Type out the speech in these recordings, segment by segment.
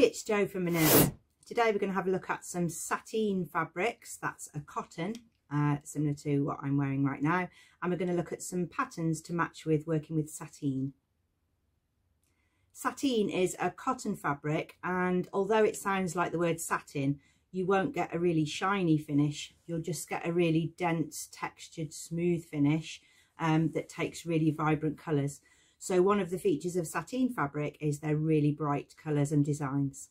Hi, it's Jo from Minerva. Today we're going to have a look at some sateen fabrics. That's a cotton, similar to what I'm wearing right now. And we're going to look at some patterns to match with working with sateen. Sateen is a cotton fabric, and although it sounds like the word satin, you won't get a really shiny finish. You'll just get a really dense, textured, smooth finish that takes really vibrant colours. So one of the features of sateen fabric is their really bright colours and designs.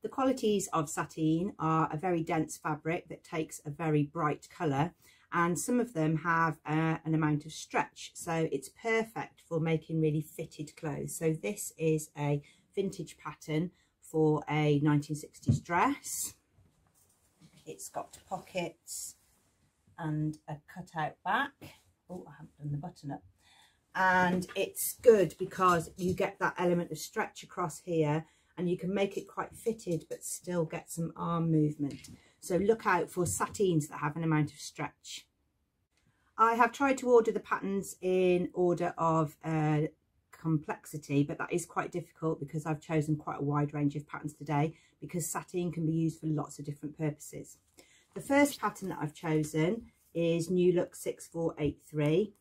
The qualities of sateen are a very dense fabric that takes a very bright colour, and some of them have an amount of stretch, so it's perfect for making really fitted clothes. So this is a vintage pattern for a 1960s dress. It's got pockets and a cutout back. Oh, I haven't done the button up. And it's good because you get that element of stretch across here, and you can make it quite fitted but still get some arm movement. So look out for sateens that have an amount of stretch. I have tried to order the patterns in order of complexity, but that is quite difficult because I've chosen quite a wide range of patterns today, because sateen can be used for lots of different purposes. The first pattern that I've chosen is New Look 6483.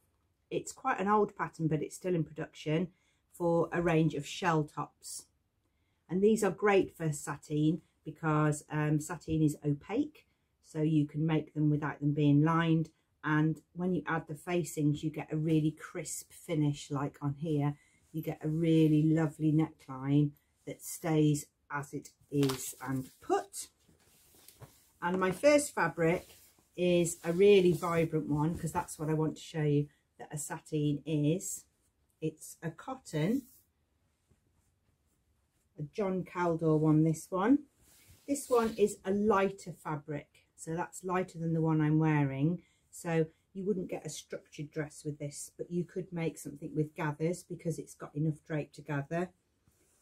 It's quite an old pattern, but it's still in production for a range of shell tops. And these are great for sateen because sateen is opaque, so you can make them without them being lined. And when you add the facings, you get a really crisp finish, like on here. You get a really lovely neckline that stays as it is and put. And my first fabric is a really vibrant one, because that's what I want to show you that a sateen is. It's a cotton, a John Caldor one, this one. This one is a lighter fabric, so that's lighter than the one I'm wearing. So you wouldn't get a structured dress with this, but you could make something with gathers because it's got enough drape to gather.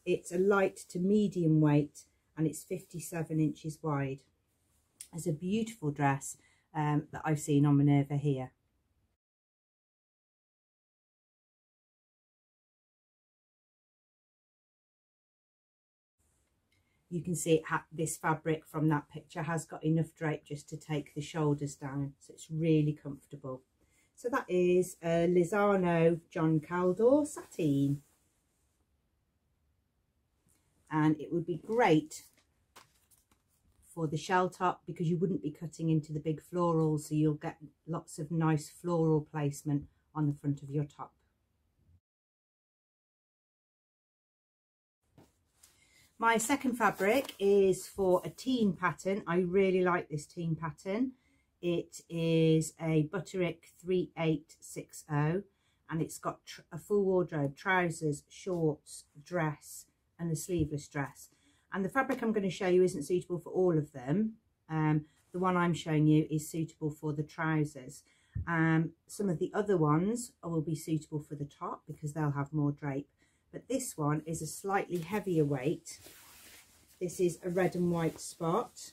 It's a light to medium weight, and it's 57 inches wide. It's a beautiful dress that I've seen on Minerva here. You can see this fabric from that picture has got enough drape just to take the shoulders down, so it's really comfortable. So that is a Lizano John Caldor sateen, and it would be great for the shell top because you wouldn't be cutting into the big florals, so you'll get lots of nice floral placement on the front of your top. My second fabric is for a teen pattern. I really like this teen pattern. It is a Butterick 3860, and it's got a full wardrobe, trousers, shorts, dress, and a sleeveless dress. And the fabric I'm going to show you isn't suitable for all of them. The one I'm showing you is suitable for the trousers. Some of the other ones will be suitable for the top because they'll have more drape. But this one is a slightly heavier weight. This is a red and white spot.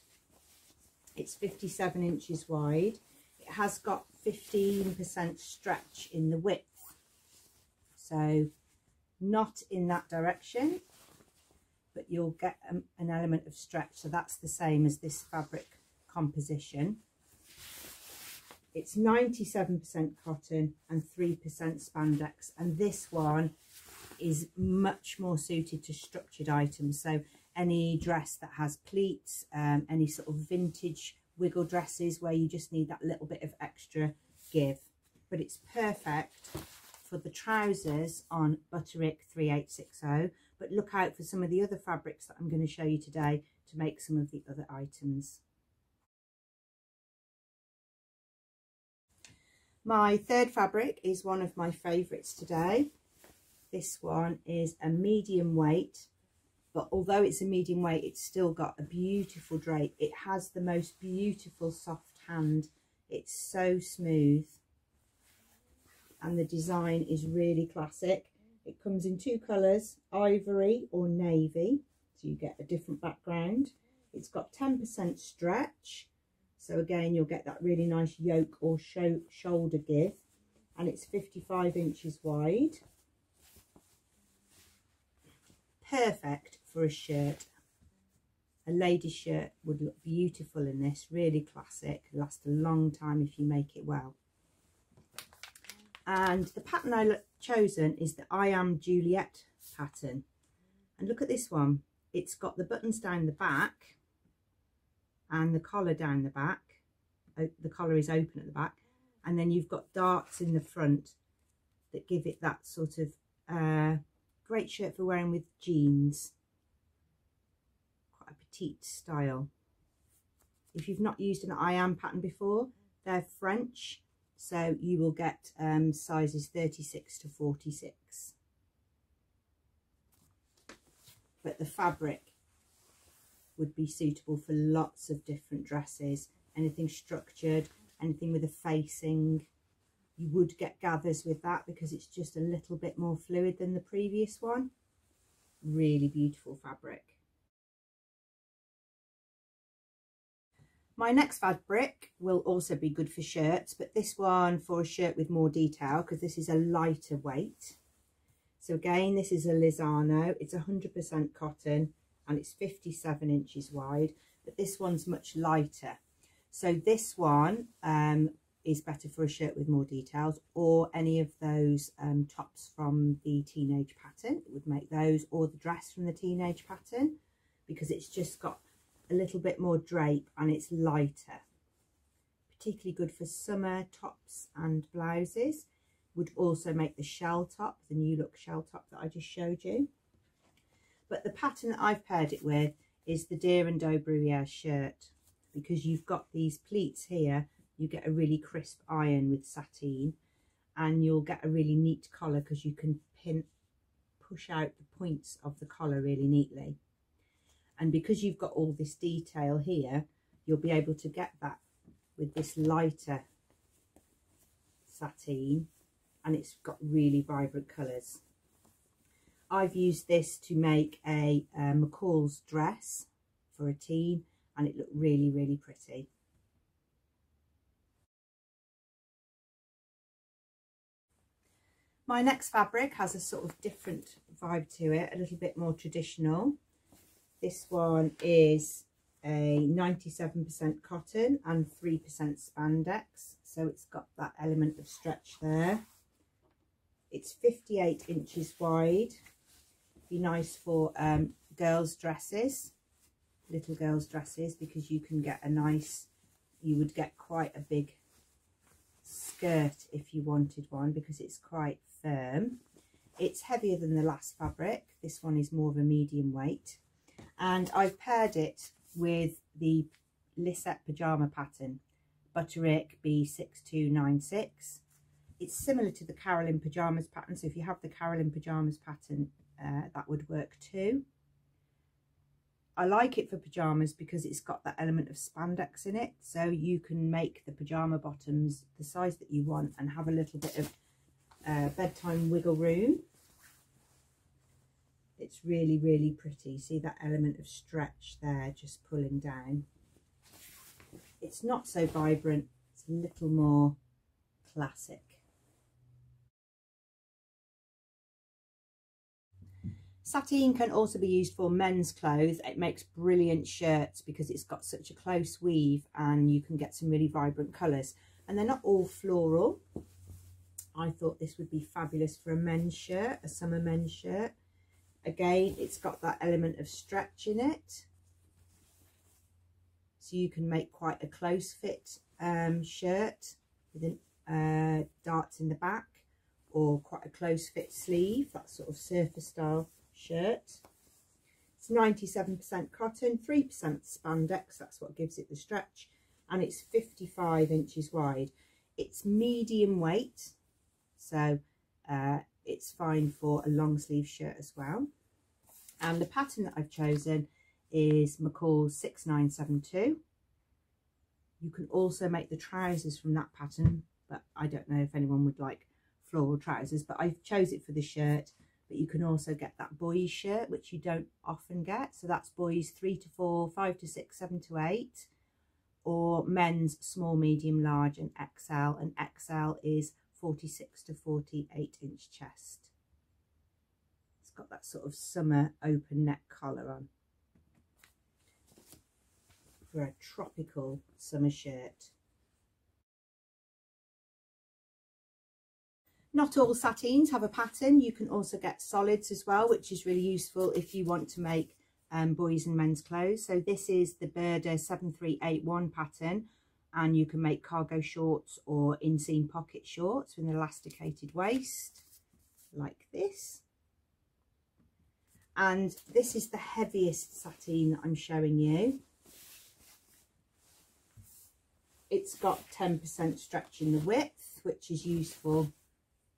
It's 57 inches wide. It has got 15% stretch in the width, so not in that direction, but you'll get an element of stretch. So that's the same as this fabric composition. It's 97% cotton and 3% spandex, and this one is much more suited to structured items, so any dress that has pleats, any sort of vintage wiggle dresses where you just need that little bit of extra give. But it's perfect for the trousers on Butterick 3860, but look out for some of the other fabrics that I'm going to show you today to make some of the other items. My third fabric is one of my favourites today. This one is a medium weight, but although it's a medium weight, it's still got a beautiful drape. It has the most beautiful soft hand. It's so smooth, and the design is really classic. It comes in two colours, ivory or navy, so you get a different background. It's got 10% stretch, so again you'll get that really nice yoke or shoulder give, and it's 55 inches wide. perfect for a shirt. A lady shirt would look beautiful in this, really classic, last a long time if you make it well. And the pattern I've chosen is the I Am Juliet pattern. And look at this one. It's got the buttons down the back and the collar down the back. The collar is open at the back. And then you've got darts in the front that give it that sort of great shirt for wearing with jeans. Quite a petite style. If you've not used an I Am pattern before, they're French. So you will get sizes 36 to 46. But the fabric would be suitable for lots of different dresses. Anything structured, anything with a facing. You would get gathers with that because it's just a little bit more fluid than the previous one. Really beautiful fabric. My next fabric will also be good for shirts, but this one for a shirt with more detail because this is a lighter weight. So again, this is a Lizano. It's 100% cotton and it's 57 inches wide, but this one's much lighter. So this one is better for a shirt with more details, or any of those tops from the teenage pattern. It would make those, or the dress from the teenage pattern, because it's just got a little bit more drape and it's lighter. Particularly good for summer tops and blouses. Would also make the shell top, the New Look shell top that I just showed you. But the pattern that I've paired it with is the Deer and Doe Bruyere shirt, because you've got these pleats here. You get a really crisp iron with sateen, and you'll get a really neat collar because you can push out the points of the collar really neatly. And because you've got all this detail here, you'll be able to get that with this lighter sateen, and it's got really vibrant colours. I've used this to make a McCall's dress for a teen, and it looked really, really pretty. My next fabric has a sort of different vibe to it, a little bit more traditional. This one is a 97% cotton and 3% spandex. So it's got that element of stretch there. It's 58 inches wide. Be nice for girls' dresses, little girls' dresses, because you can get a nice, you would get quite a big skirt if you wanted one because it's quite firm. It's heavier than the last fabric. This one is more of a medium weight. And I've paired it with the Lisette pyjama pattern, Butterick B6296. It's similar to the Carolyn pyjamas pattern, so if you have the Carolyn pyjamas pattern, that would work too. I like it for pyjamas because it's got that element of spandex in it, so you can make the pyjama bottoms the size that you want and have a little bit of bedtime wiggle room. It's really, really pretty. See that element of stretch there, just pulling down. It's not so vibrant, it's a little more classic. Sateen can also be used for men's clothes. It makes brilliant shirts because it's got such a close weave and you can get some really vibrant colours. And they're not all floral. I thought this would be fabulous for a men's shirt, a summer men's shirt. Again, it's got that element of stretch in it, so you can make quite a close fit shirt with darts in the back, or quite a close fit sleeve, that sort of surfer style shirt. It's 97% cotton, 3% spandex, that's what gives it the stretch, and it's 55 inches wide. It's medium weight, so it's fine for a long sleeve shirt as well. And the pattern that I've chosen is McCall's 6972. You can also make the trousers from that pattern, but I don't know if anyone would like floral trousers, but I chose it for the shirt. But you can also get that boys shirt, which you don't often get. So that's boys 3 to 4, 5 to 6, 7 to 8, or men's small, medium, large, and XL. And XL is 46 to 48 inch chest. It's got that sort of summer open neck collar on for a tropical summer shirt. Not all sateens have a pattern. You can also get solids as well, which is really useful if you want to make boys and men's clothes. So this is the Burda 7381 pattern, and you can make cargo shorts or inseam pocket shorts with an elasticated waist like this. And this is the heaviest sateen that I'm showing you. It's got 10% stretch in the width, which is useful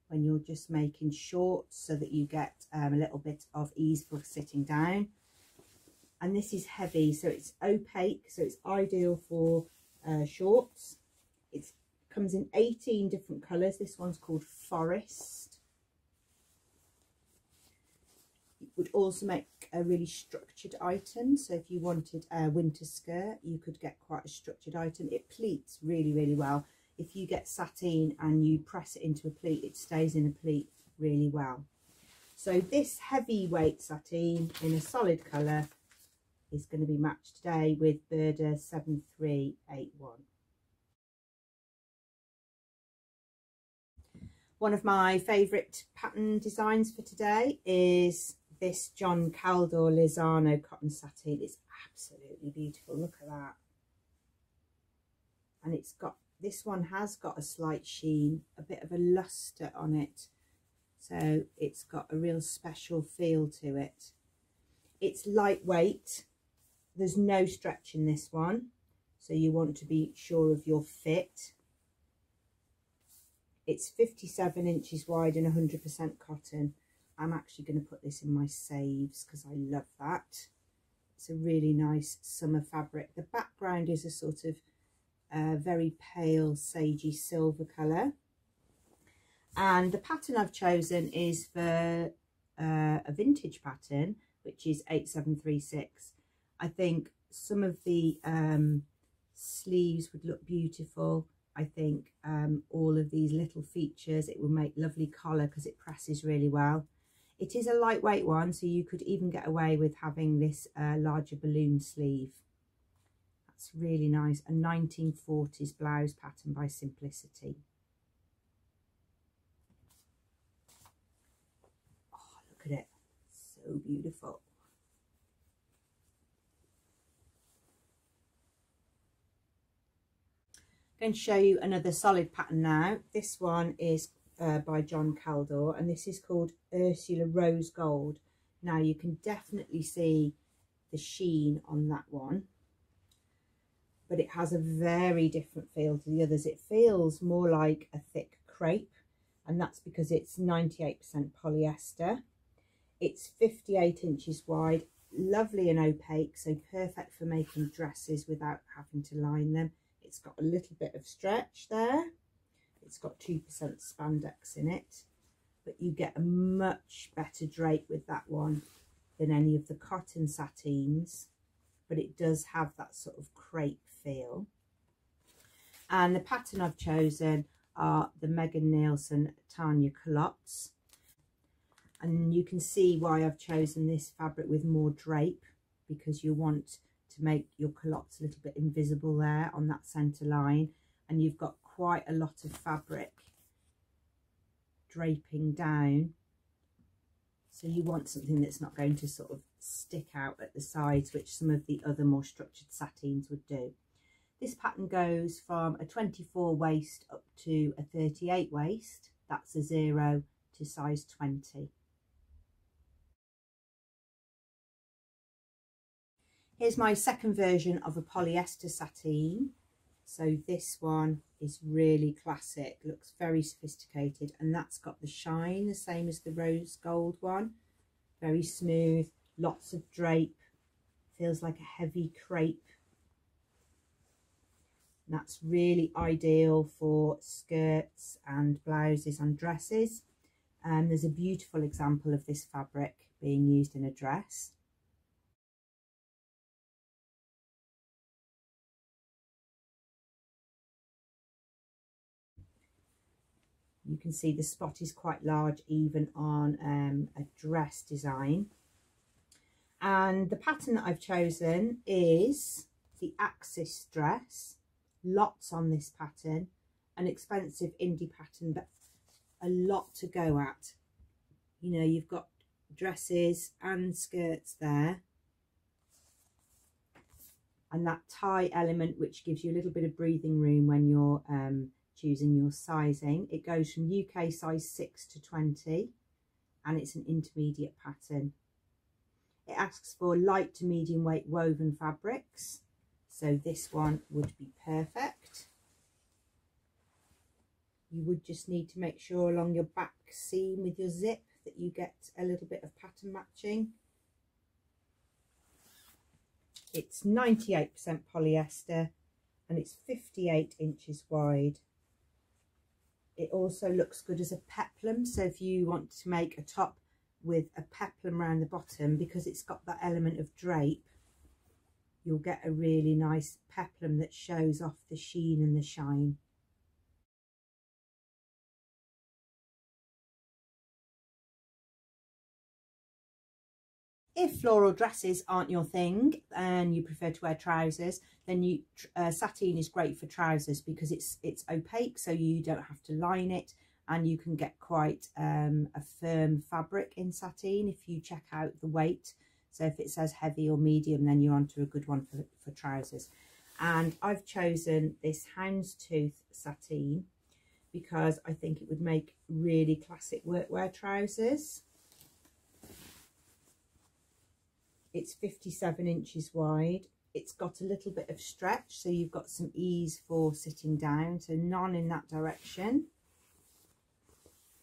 when you're just making shorts, so that you get a little bit of ease for sitting down. And this is heavy, so it's opaque, so it's ideal for shorts. It comes in 18 different colours. This one's called Forest. It would also make a really structured item, so if you wanted a winter skirt, you could get quite a structured item. It pleats really, really well. If you get sateen and you press it into a pleat, it stays in a pleat really well. So this heavyweight sateen in a solid colour is going to be matched today with Burda 7381. One of my favourite pattern designs for today is this John Caldor Lizano cotton sateen. It's absolutely beautiful. Look at that. And it's got, this one has got a slight sheen, a bit of a luster on it, so it's got a real special feel to it. It's lightweight, there's no stretch in this one, so you want to be sure of your fit. It's 57 inches wide and 100% cotton. I'm actually going to put this in my saves because I love that. It's a really nice summer fabric. The background is a sort of very pale sagey silver colour, and the pattern I've chosen is for a vintage pattern, which is 8736. I think some of the sleeves would look beautiful. I think all of these little features, it will make lovely collar because it presses really well. It is a lightweight one, so you could even get away with having this larger balloon sleeve. It's really nice. A 1940s blouse pattern by Simplicity. Oh, look at it. So beautiful. I'm going to show you another solid pattern now. This one is by John Caldor, and this is called Ursula Rose Gold. Now you can definitely see the sheen on that one, but it has a very different feel to the others. It feels more like a thick crepe, and that's because it's 98% polyester. It's 58 inches wide, lovely and opaque, so perfect for making dresses without having to line them. It's got a little bit of stretch there. It's got 2% spandex in it, but you get a much better drape with that one than any of the cotton sateens, but it does have that sort of crepe feel. And the pattern I've chosen are the Megan Nielsen Tania Culottes, and you can see why I've chosen this fabric with more drape, because you want to make your culottes a little bit invisible there on that center line, and you've got quite a lot of fabric draping down, so you want something that's not going to sort of stick out at the sides, which some of the other more structured sateens would do. This pattern goes from a 24 waist up to a 38 waist. That's a 0 to size 20. Here's my second version of a polyester sateen. So this one is really classic, looks very sophisticated, and that's got the shine the same as the rose gold one. Very smooth, lots of drape, feels like a heavy crepe. And that's really ideal for skirts and blouses and dresses. And there's a beautiful example of this fabric being used in a dress. You can see the spot is quite large even on a dress design. And the pattern that I've chosen is the Axis dress. Lots on this pattern, an expensive indie pattern, but a lot to go at. You know, you've got dresses and skirts there, and that tie element which gives you a little bit of breathing room when you're choosing your sizing. It goes from UK size 6 to 20 and it's an intermediate pattern. It asks for light to medium weight woven fabrics, so this one would be perfect. You would just need to make sure along your back seam with your zip that you get a little bit of pattern matching. It's 98% polyester and it's 58 inches wide. It also looks good as a peplum, so if you want to make a top with a peplum around the bottom, because it's got that element of drape, you'll get a really nice peplum that shows off the sheen and the shine. If floral dresses aren't your thing and you prefer to wear trousers, then sateen is great for trousers because it's opaque, so you don't have to line it, and you can get quite a firm fabric in sateen if you check out the weight. So if it says heavy or medium, then you're onto a good one for trousers. And I've chosen this houndstooth sateen because I think it would make really classic workwear trousers. It's 57 inches wide. It's got a little bit of stretch, so you've got some ease for sitting down, so none in that direction.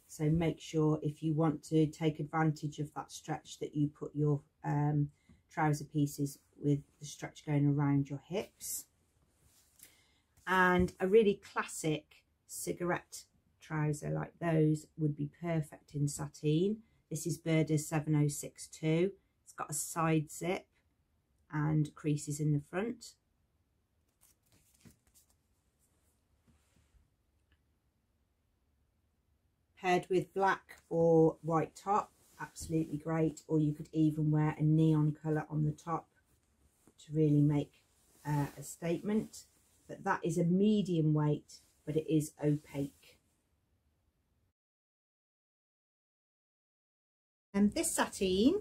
So make sure if you want to take advantage of that stretch that you put your trouser pieces with the stretch going around your hips. And a really classic cigarette trouser like those would be perfect in sateen. This is Burda 7062. Got a side zip and creases in the front. Paired with black or white top, absolutely great, or you could even wear a neon colour on the top to really make a statement. But that is a medium weight, but it is opaque. And this sateen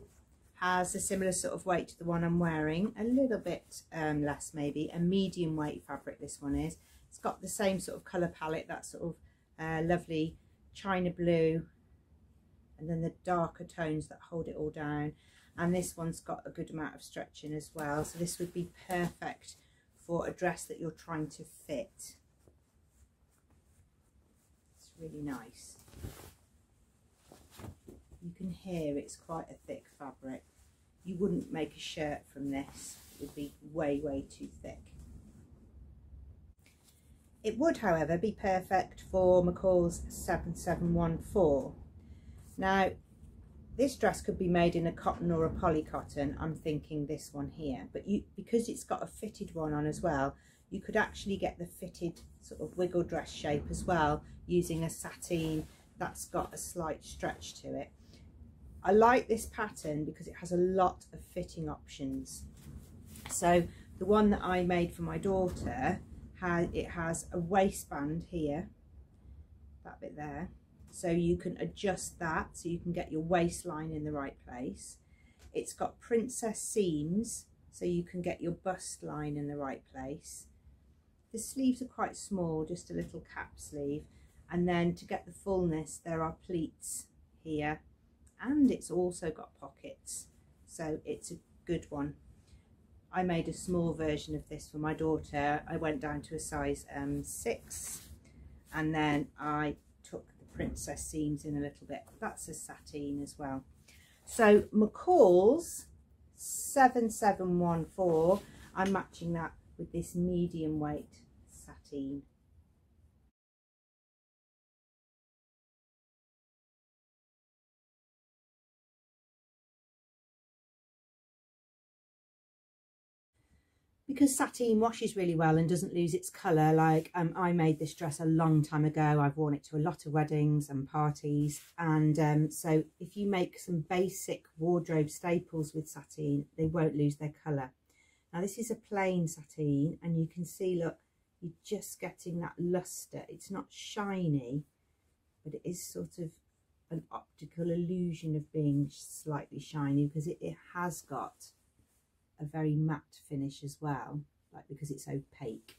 has a similar sort of weight to the one I'm wearing, a little bit less maybe, a medium weight fabric this one is. It's got the same sort of colour palette, that sort of lovely china blue, and then the darker tones that hold it all down. And this one's got a good amount of stretching as well, so this would be perfect for a dress that you're trying to fit. It's really nice. You can hear it's quite a thick fabric. You wouldn't make a shirt from this. It would be way, way too thick. It would, however, be perfect for McCall's 7714. Now, this dress could be made in a cotton or a poly cotton. I'm thinking this one here. But because it's got a fitted one on as well, you could actually get the fitted sort of wiggle dress shape as well, using a sateen that's got a slight stretch to it. I like this pattern because it has a lot of fitting options. So the one that I made for my daughter, it has a waistband here, that bit there. So you can adjust that so you can get your waistline in the right place. It's got princess seams so you can get your bust line in the right place. The sleeves are quite small, just a little cap sleeve. And then to get the fullness, there are pleats here. And it's also got pockets, so it's a good one. I made a small version of this for my daughter. I went down to a size 6, and then I took the princess seams in a little bit. That's a sateen as well. So McCall's 7714, I'm matching that with this medium weight sateen. because sateen washes really well and doesn't lose its colour. Like I made this dress a long time ago. I've worn it to a lot of weddings and parties, and so if you make some basic wardrobe staples with sateen, they won't lose their colour. Now this is a plain sateen, and you can see, look, you're just getting that luster. It's not shiny, but it is sort of an optical illusion of being slightly shiny, because it has got a very matte finish as well, like because it's opaque.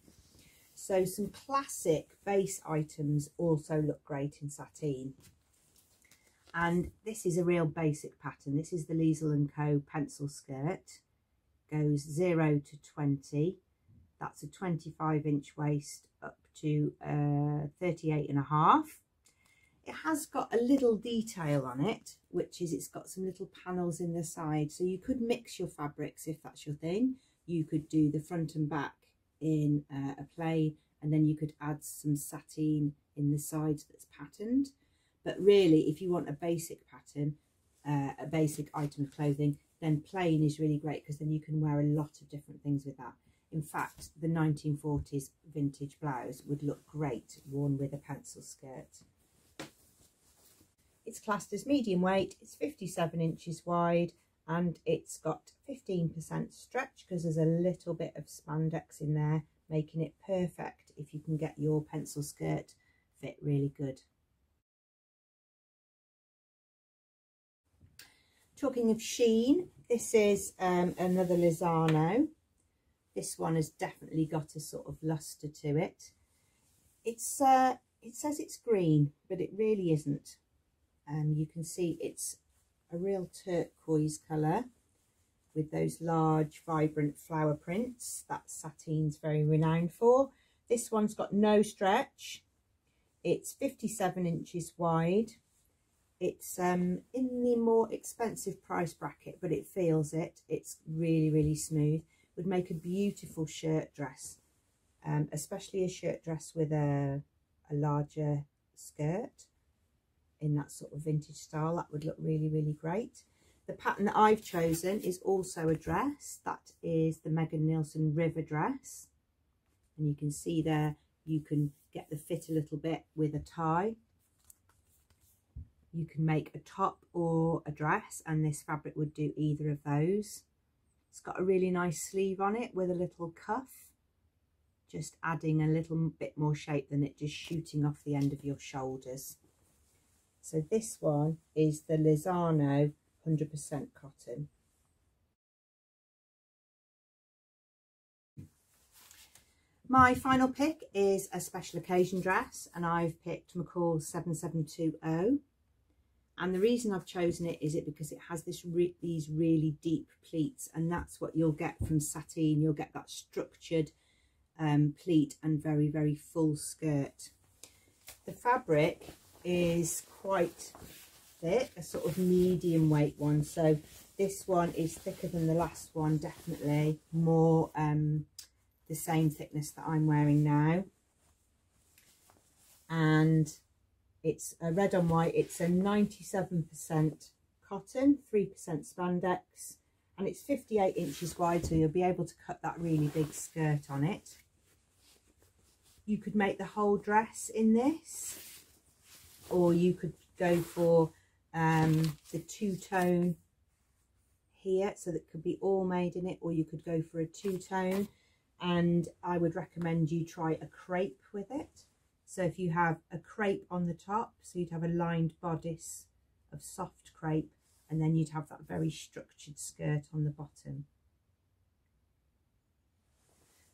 So some classic base items also look great in sateen. And this is a real basic pattern. This is the Liesl & Co pencil skirt, goes 0 to 20. That's a 25-inch waist up to 38.5. It has got a little detail on it, which is it's got some little panels in the side. So you could mix your fabrics if that's your thing. You could do the front and back in a plain, and then you could add some sateen in the sides that's patterned. But really, if you want a basic pattern, a basic item of clothing, then plain is really great, because then you can wear a lot of different things with that. In fact, the 1940s vintage blouse would look great worn with a pencil skirt. It's classed as medium weight, it's 57 inches wide, and it's got 15% stretch because there's a little bit of spandex in there, making it perfect if you can get your pencil skirt fit really good. Talking of sheen, this is another Lizano. This one has definitely got a sort of luster to it. It's it says it's green, but it really isn't. You can see it's a real turquoise colour with those large vibrant flower prints that sateen's very renowned for. This one's got no stretch. It's 57 inches wide. It's in the more expensive price bracket, but it feels it. It's really, really smooth. Would make a beautiful shirt dress, especially a shirt dress with a larger skirt. In that sort of vintage style, that would look really, really great. The pattern that I've chosen is also a dress. That is the Megan Nielsen River dress, and you can see there you can get the fit a little bit with a tie. You can make a top or a dress, and this fabric would do either of those. It's got a really nice sleeve on it with a little cuff, just adding a little bit more shape than it just shooting off the end of your shoulders. So this one is the Lizano 100% cotton. My final pick is a special occasion dress, and I've picked McCall's 7720. And the reason I've chosen it is because it has this these really deep pleats, and that's what you'll get from sateen. You'll get that structured pleat and very, very full skirt. The fabric is quite thick, a sort of medium weight one, so this one is thicker than the last one, definitely more the same thickness that I'm wearing now. And it's a red on white. It's a 97% cotton, 3% spandex, and it's 58 inches wide, so you'll be able to cut that really big skirt on it. You could make the whole dress in this, or you could go for the two-tone here, so that could be all made in it, or you could go for a two-tone. And I would recommend you try a crepe with it. So if you have a crepe on the top, so you'd have a lined bodice of soft crepe, and then you'd have that very structured skirt on the bottom.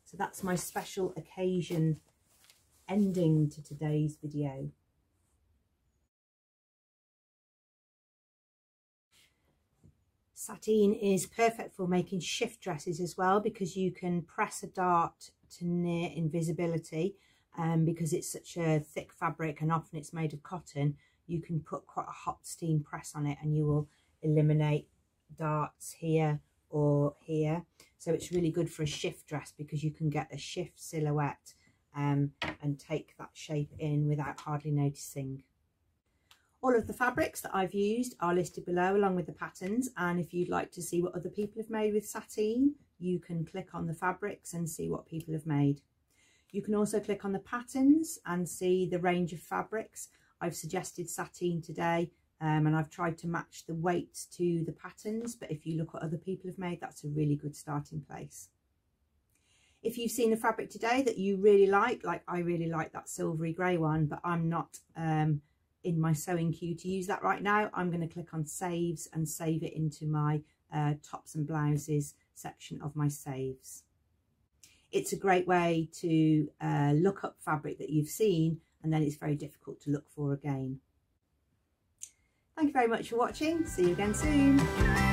So that's my special occasion ending to today's video. Sateen is perfect for making shift dresses as well, because you can press a dart to near invisibility, because it's such a thick fabric and often it's made of cotton. You can put quite a hot steam press on it and you will eliminate darts here or here. So it's really good for a shift dress, because you can get a shift silhouette and take that shape in without hardly noticing. All of the fabrics that I've used are listed below along with the patterns, and if you'd like to see what other people have made with Sateen, you can click on the fabrics and see what people have made. You can also click on the patterns and see the range of fabrics. I've suggested Sateen today, and I've tried to match the weight to the patterns, but if you look what other people have made, that's a really good starting place. If you've seen a fabric today that you really like I really like that silvery grey one, but I'm not in my sewing queue to use that right now, I'm going to click on saves and save it into my tops and blouses section of my saves. It's a great way to look up fabric that you've seen, and then it's very difficult to look for again. Thank you very much for watching. See you again soon.